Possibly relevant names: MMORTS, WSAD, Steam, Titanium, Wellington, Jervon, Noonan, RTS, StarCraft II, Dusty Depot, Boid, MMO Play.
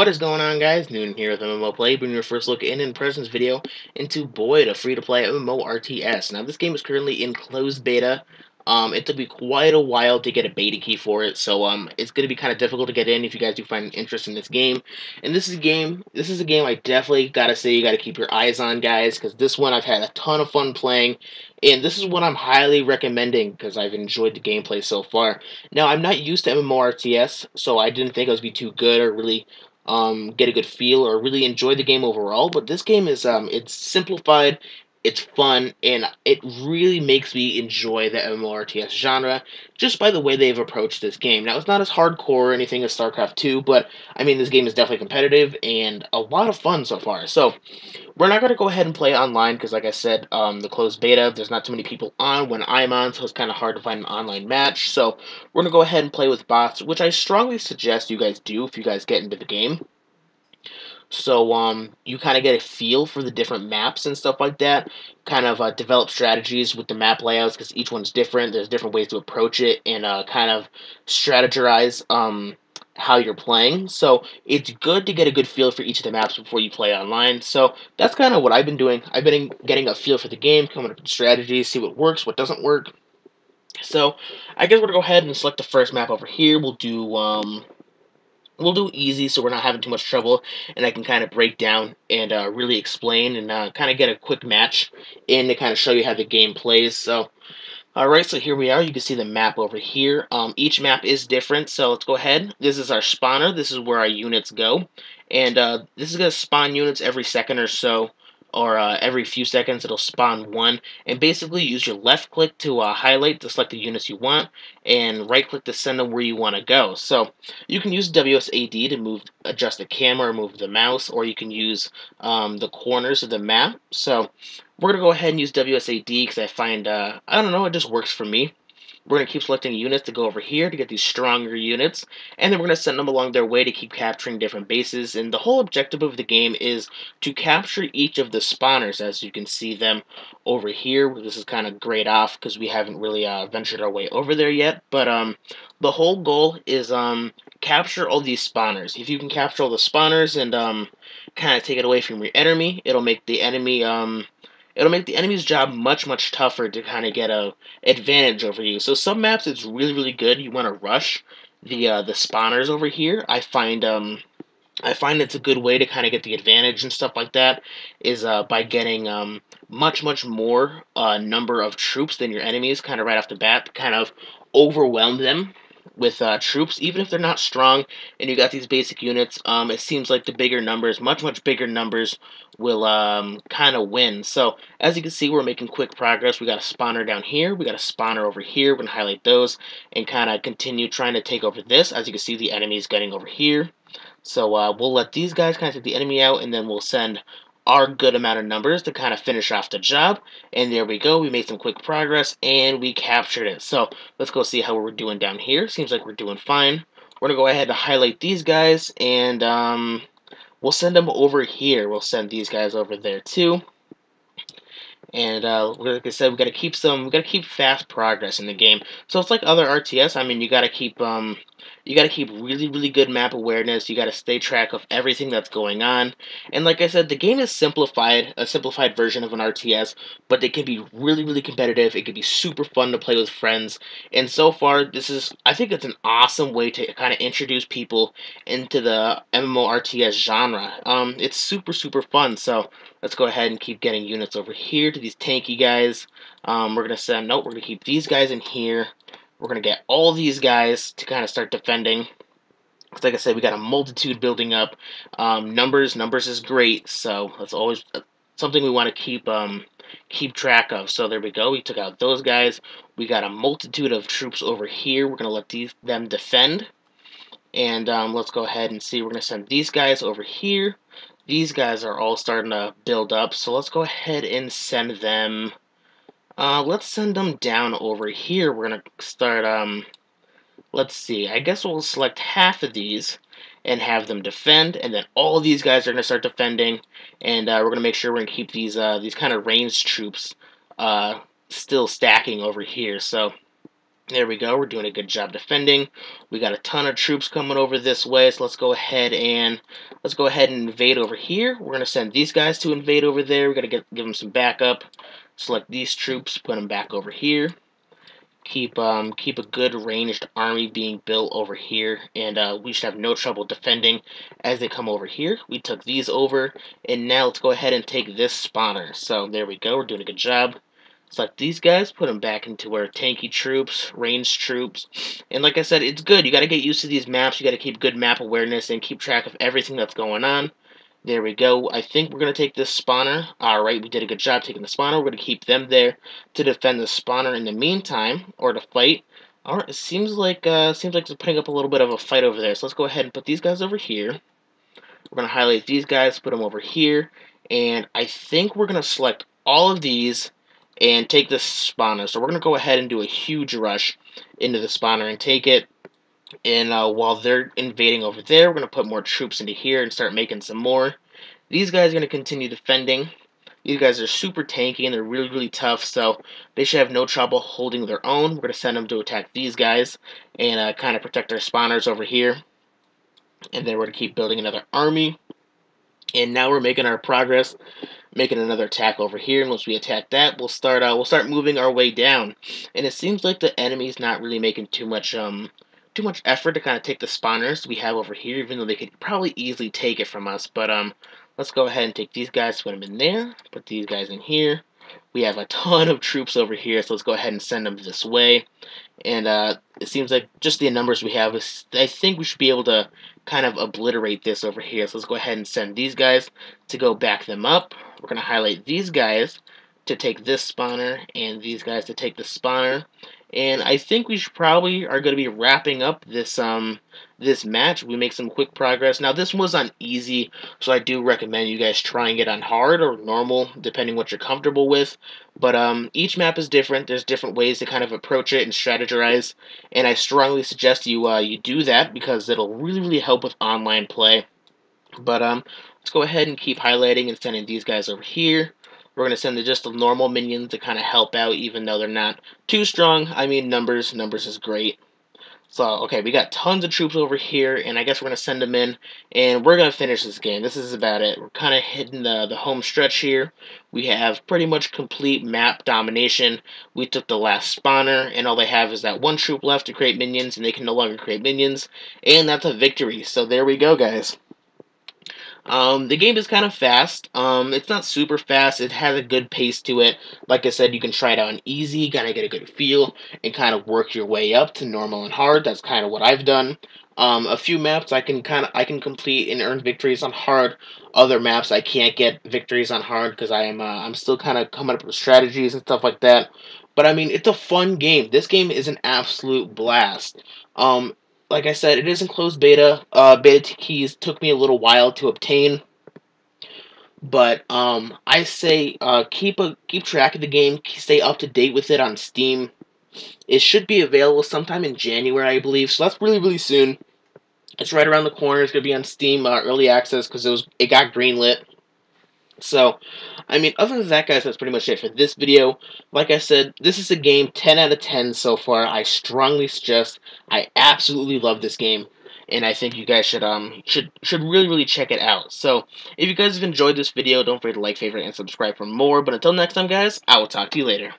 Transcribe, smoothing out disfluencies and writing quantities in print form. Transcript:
What is going on, guys? Noonan here with MMO Play, bringing your first look in presence video into Boid, a free-to-play MMORTS. Now, this game is currently in closed beta. It took me quite a while to get a beta key for it, so it's going to be kind of difficult to get in if you guys do find interest in this game. And this is a game I definitely gotta say you gotta keep your eyes on, guys, because this one I've had a ton of fun playing, and this is what I'm highly recommending because I've enjoyed the gameplay so far. Now, I'm not used to MMORTS, so I didn't think it would be too good or really get a good feel or really enjoy the game overall. But this game is it's simplified. It's fun, and it really makes me enjoy the MMORTS genre just by the way they've approached this game. Now, it's not as hardcore or anything as StarCraft II, but, I mean, this game is definitely competitive and a lot of fun so far. So, we're not going to go ahead and play online because, like I said, the closed beta, there's not too many people on when I'm on, so it's kind of hard to find an online match. So, we're going to go ahead and play with bots, which I strongly suggest you guys do if you guys get into the game. So, you kind of get a feel for the different maps and stuff like that, kind of develop strategies with the map layouts, because each one's different, there's different ways to approach it, and kind of strategize how you're playing. So, it's good to get a good feel for each of the maps before you play online. So, that's kind of what I've been doing. I've been getting a feel for the game, coming up with strategies, see what works, what doesn't work. So, I guess we're going to go ahead and select the first map over here. We'll do easy, so we're not having too much trouble, and I can kind of break down and really explain and kind of get a quick match in to kind of show you how the game plays. So, alright, so here we are. You can see the map over here. Each map is different, so let's go ahead. This is our spawner. This is where our units go, and this is going to spawn units every second or so, or every few seconds it'll spawn one, and basically use your left click to highlight to select the units you want, and right click to send them where you want to go. So you can use WSAD to adjust the camera or move the mouse, or you can use the corners of the map. So we're going to go ahead and use WSAD because I find, I don't know, it just works for me. We're going to keep selecting units to go over here to get these stronger units, and then we're going to send them along their way to keep capturing different bases, and the whole objective of the game is to capture each of the spawners, as you can see them over here. This is kind of grayed off because we haven't really ventured our way over there yet, but the whole goal is capture all these spawners. If you can capture all the spawners and kind of take it away from your enemy, it'll make the enemy... It'll make the enemy's job much, much tougher to kind of get an advantage over you. So some maps, it's really, really good. You want to rush the spawners over here. I find it's a good way to kind of get the advantage and stuff like that is by getting much, much more number of troops than your enemies kind of right off the bat. Kind of overwhelm them with troops, even if they're not strong, and you got these basic units. It seems like the bigger numbers, much, much bigger numbers, will kind of win. So, as you can see, we're making quick progress. We got a spawner down here, we got a spawner over here, we're going to highlight those, and kind of continue trying to take over this. As you can see, the enemy's getting over here. So, we'll let these guys kind of take the enemy out, and then we'll send our good amount of numbers to kind of finish off the job, and there we go. We made some quick progress, and we captured it. So, let's go see how we're doing down here. Seems like we're doing fine. We're going to go ahead and highlight these guys, and we'll send them over here. We'll send these guys over there, too. And like I said, we gotta keep fast progress in the game. So it's like other RTS. I mean, you gotta keep really, really good map awareness. You gotta stay track of everything that's going on. And like I said, the game is simplified, a simplified version of an RTS, but it can be really, really competitive. It can be super fun to play with friends. And so far, I think it's an awesome way to kind of introduce people into the MMORTS genre. It's super, super fun. So let's go ahead and keep getting units over here to these tanky guys. We're gonna keep these guys in here. We're gonna get all these guys to kind of start defending. Because like I said, we got a multitude building up. Numbers is great, so that's always something we want to keep track of. So there we go. We took out those guys. We got a multitude of troops over here. We're gonna let them defend. And let's go ahead and see. We're gonna send these guys over here. These guys are all starting to build up, so let's go ahead and send them. Let's send them down over here. We're gonna start. Let's see. I guess we'll select half of these and have them defend, and then all of these guys are gonna start defending. And we're gonna make sure we're gonna keep these kind of ranged troops still stacking over here. So There we go. We're doing a good job defending. We got a ton of troops coming over this way, so let's go ahead and invade over here. We're gonna send these guys to invade over there. We gotta give them some backup. Select these troops, put them back over here. Keep a good ranged army being built over here, and we should have no trouble defending as they come over here. We took these over, and now let's go ahead and take this spawner. So there we go. We're doing a good job. Select these guys, put them back into our tanky troops, ranged troops, and like I said, it's good. You got to get used to these maps. You got to keep good map awareness and keep track of everything that's going on. There we go. I think we're going to take this spawner. Alright, we did a good job taking the spawner. We're going to keep them there to defend the spawner in the meantime, or to fight. Alright, it seems like they're putting up a little bit of a fight over there, so let's go ahead and put these guys over here. We're going to highlight these guys, put them over here, and I think we're going to select all of these and take the spawner. So we're going to go ahead and do a huge rush into the spawner and take it. And while they're invading over there, we're going to put more troops into here and start making some more. These guys are going to continue defending. These guys are super tanky and they're really, really tough, so they should have no trouble holding their own. We're going to send them to attack these guys and kind of protect our spawners over here. And then we're going to keep building another army. And now we're making our progress, making another attack over here. And once we attack that, we'll start moving our way down. And it seems like the enemy's not really making too much effort to kind of take the spawners we have over here, even though they could probably easily take it from us. But let's go ahead and take these guys, put them in there, put these guys in here. We have a ton of troops over here, so let's go ahead and send them this way. And it seems like just the numbers we have, I think we should be able to kind of obliterate this over here. So let's go ahead and send these guys to go back them up. We're going to highlight these guys to take this spawner and these guys to take the spawner. And I think we should probably are going to be wrapping up this this match. We make some quick progress. Now this was on easy, so I do recommend you guys trying it on hard or normal, depending what you're comfortable with. But each map is different. There's different ways to kind of approach it and strategize. And I strongly suggest you you do that because it'll really, really help with online play. But let's go ahead and keep highlighting and sending these guys over here. We're going to send just the normal minions to kind of help out, even though they're not too strong. I mean, numbers is great. So, okay, we got tons of troops over here, and I guess we're going to send them in, and we're going to finish this game. This is about it. We're kind of hitting the home stretch here. We have pretty much complete map domination. We took the last spawner, and all they have is that one troop left to create minions, and they can no longer create minions, and that's a victory. So there we go, guys. The game is kind of fast. It's not super fast. It has a good pace to it. Like I said, you can try it out on easy, kind of get a good feel, and kind of work your way up to normal and hard. That's kind of what I've done. A few maps I can complete and earn victories on hard. Other maps I can't get victories on hard because I'm still kind of coming up with strategies and stuff like that. But I mean, it's a fun game. This game is an absolute blast. Like I said, it is in closed beta. Beta keys took me a little while to obtain, but I say keep track of the game, stay up to date with it on Steam. It should be available sometime in January, I believe, so that's really, really soon. It's right around the corner. It's gonna be on Steam early access because it got greenlit. So, I mean, other than that, guys, that's pretty much it for this video. Like I said, this is a game 10 out of 10 so far. I strongly suggest. I absolutely love this game, and I think you guys should really, really check it out. So, if you guys have enjoyed this video, don't forget to like, favorite, and subscribe for more. But until next time, guys, I will talk to you later.